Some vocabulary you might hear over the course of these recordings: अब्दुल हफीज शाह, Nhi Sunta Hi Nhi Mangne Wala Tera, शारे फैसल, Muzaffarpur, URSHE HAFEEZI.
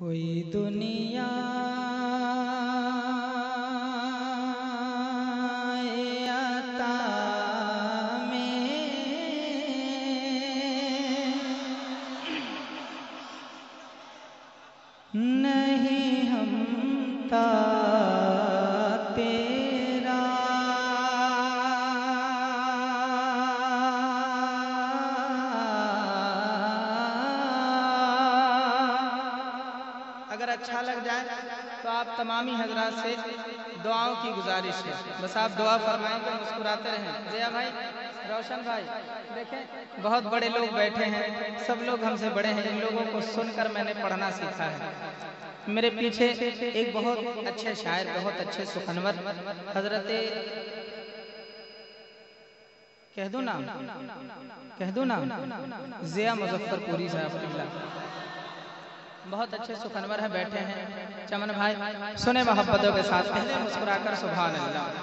हुई दुनिया आता में नहीं हम ता तेरा अगर अच्छा लग जाए तो आप तमामी हजरात से दुआओं की गुजारिश है। बस आप दुआ फरमाएं तो मुस्कुराते रहें। जया भाई, रोशन भाई, देखें बहुत बड़े लोग बैठे हैं, सब लोग हमसे बड़े हैं। इन लोगों को सुनकर मैंने पढ़ना सीखा है। मेरे पीछे एक बहुत अच्छे शायर, बहुत अच्छे सुखनवर हजरत, कह दूं नाम जिया मुजफ्फरपुरी साहब, बहुत अच्छे सुखनवर है, बैठे हैं। चमन भाई सुने मोहब्बतों के साथ, पहले मुस्कुराकर सुभान अल्लाह।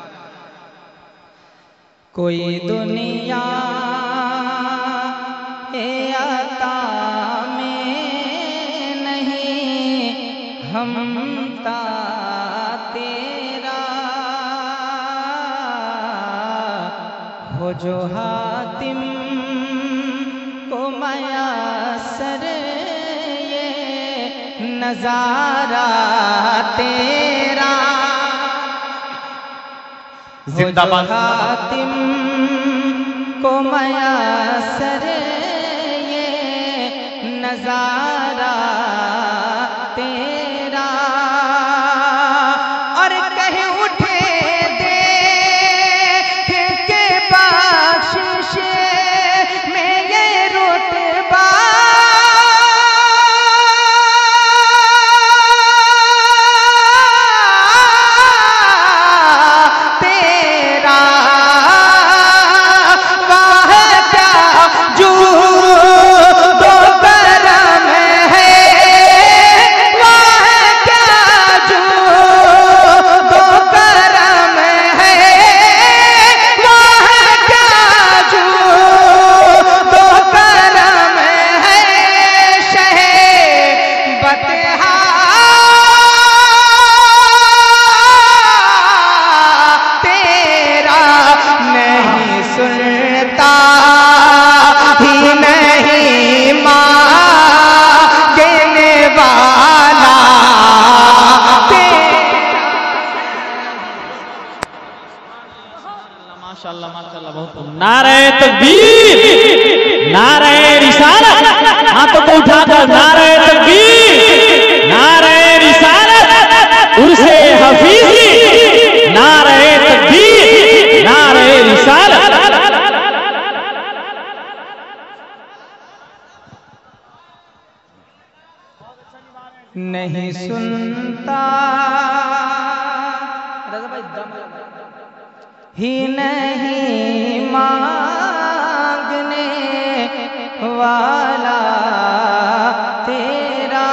कोई दुनिया आता में नहीं हमता तेरा, हो जो हातिम को मयासर नजारा तेरा, जिंदाबाद हातिम को मयासर ये नजारा तेरा। और कह उठे दे के बख्शिश में ये रुतबा, नारे तकबीर, नारे रिसालत, हाथों को उठाकर नारे तकबीर, नारे रिसालत, उर्शे हफीजी, नारे तकबीर, नारे रिसालत। नहीं सुनता ही नहीं मांगने वाला तेरा।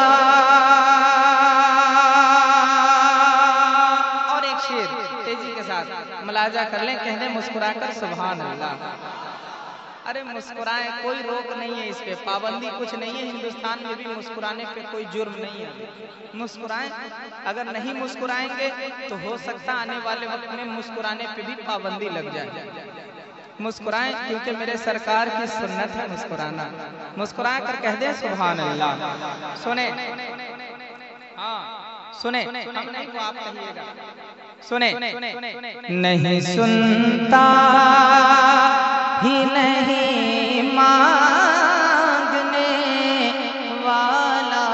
और एक शेर तेजी के साथ मलाजा कर लें, कहने मुस्कुराकर सुभान अल्लाह। अरे मुस्कुराएं, कोई रोक नहीं है, इस पे पाबंदी कुछ नहीं है। हिंदुस्तान में भी मुस्कुराने पे कोई जुर्म नहीं है। मुस्कुराएं, अगर नहीं मुस्कुराएंगे तो हो सकता आने वाले वक्त में मुस्कुराने पे भी पाबंदी लग जाए। मुस्कुराएं, क्योंकि मेरे सरकार की सुन्नत है मुस्कुराना। मुस्कुरा कर कह दे सुभान अल्लाह। सुने, हाँ सुने, सुने। नहीं सुनता ही नहीं मांगने वाला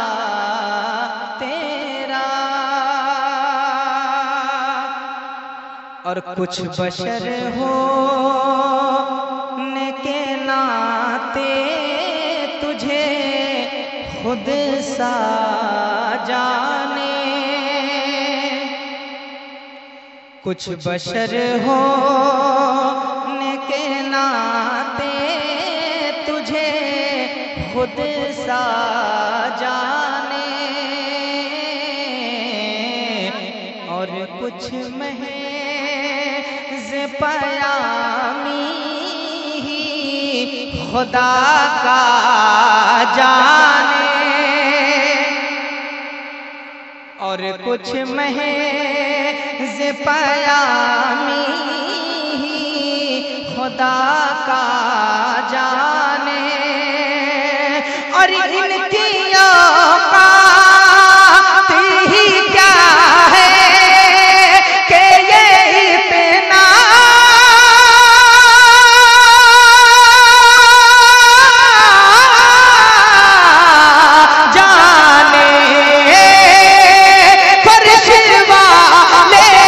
तेरा। और कुछ बशर होने के नाते तुझे खुद सा जाने, कुछ बशर हो नाते तुझे खुद सा जाने, और कुछ महज़ पयामी ही खुदा का जाने। और कुछ महज़ पयामी खुदा का जाने, और इनकी औकात ही क्या है कि ये इतना जाने। फर्श वाले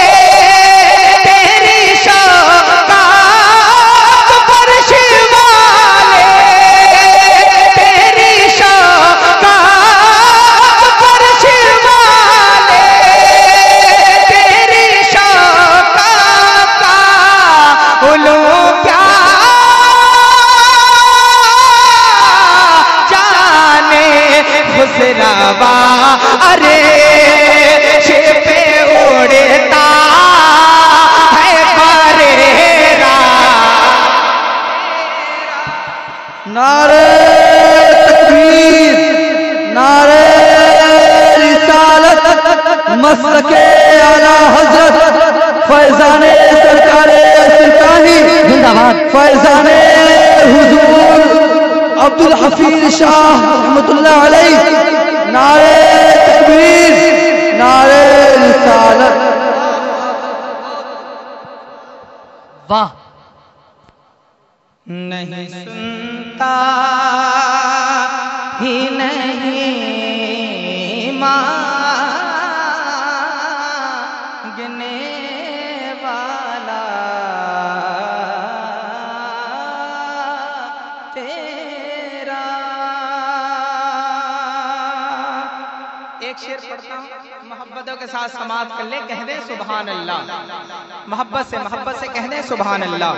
तेरी शौकात, फर्श वाले तेरी शौकात, फर्श वाले तेरी शौकात का उलू क्या जाने। खुसरावा अरे छिपे उड़ता है परेरा। नारे तकबीर, नारे रिसालत, मसलके आला हजरत फैजाने सरकारे सुल्तानी जिंदाबाद, फैजाने हुजूर अब्दुल हफीज शाह रहमतुल्लाह अलैह। नारे तकबीर, नारे रिसालत। वाह, नहीं सुनता ही नहीं मांगने वाला तेरा। एक शेर पढ़ता हूँ, मोहब्बतों के साथ समाप्त कर ले। कह दे सुभान अल्लाह, मोहब्बत से, मोहब्बत से कह दे सुभान अल्लाह।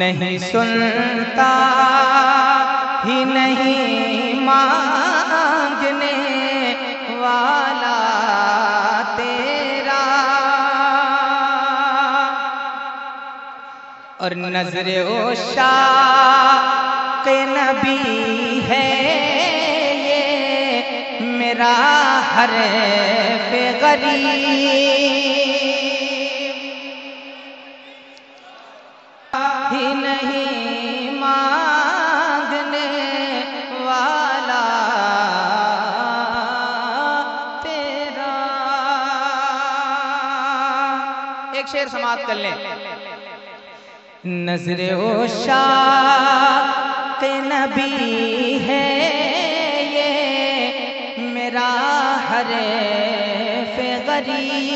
नहीं सुनता ही नहीं मांगने वाला तेरा, और नजर ओ शाह के नबी है ये मेरा हर पे गरीब ही नहीं मांगने वाला तेरा। एक शेर समाप्त कर लें। नजर ओ शाह के नबी है ये मेरा हर फे गरीब।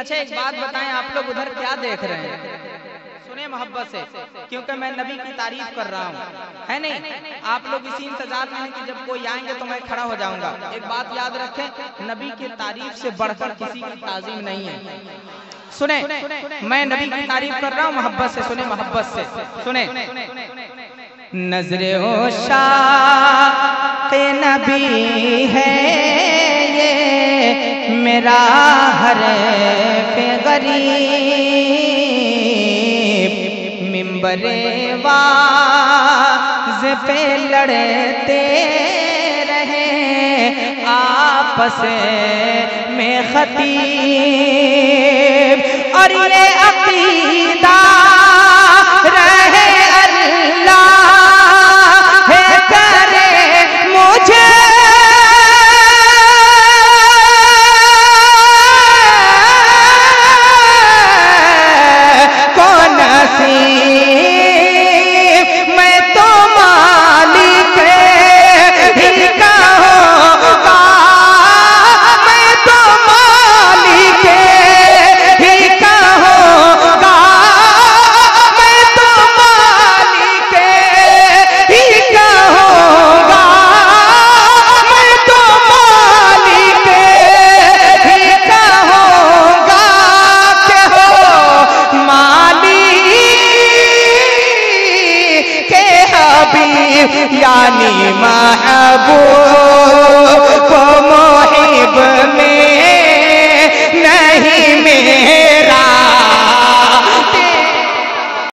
अच्छा, एक बात बताएं, आप लोग उधर क्या देख रहे हैं? सुने मोहब्बत से, क्योंकि मैं नबी की तारीफ कर रहा हूँ, है नहीं? आप लोग इसी इंतजार में हैं कि जब कोई आएंगे तो मैं खड़ा हो जाऊंगा। एक बात याद रखें, नबी की तारीफ से बढ़कर किसी की ताजीम नहीं है। सुने, मैं नबी की तारीफ कर रहा हूँ मोहब्बत से। सुने मोहब्बत से, सुने। नजरे ओ शाह ते नबी है ये मेरा हर पे गरीब, मिंबरे वाज पे लड़ते रहे आपस में खतीब, और ये अकीदा रहे अल्लाह है करे मुझे कौन नसीब। मैं तो मालिक ही का होगा, मैं तो मालिक ही का होगा, मैं तो मालिक ही का होगा, मैं तो मालिक ही का होगा। के हो मालिक के हबीब यानी महबूब